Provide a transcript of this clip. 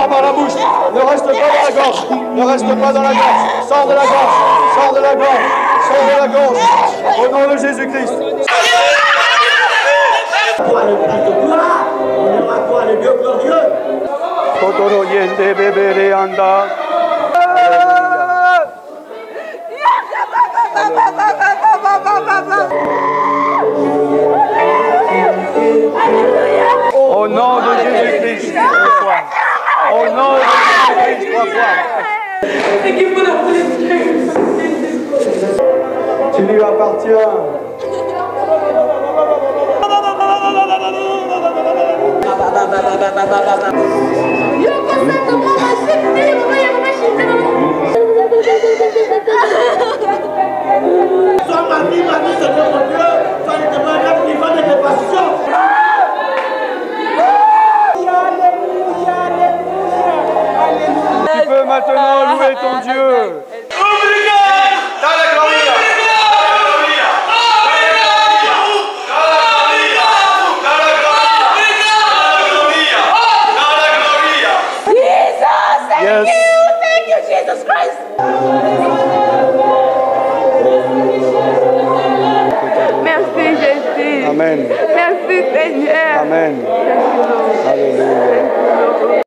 sort par la bouche, ne reste pas dans la gorge, ne reste pas dans la gorge, sors de la gorge, sors de la gorge, sors de la gorge, au nom de Jésus-Christ. Quoi de plus que toi, on n'aura quoi de mieux glorieux. Totoro yende bébé leanda. Au nom de Jésus-Christ, trois fois. Au nom de Jésus-Christ, trois fois. Tu lui appartiens. Maintenant, louez ton Dieu. Amen. Merci Seigneur. Amen. Alléluia.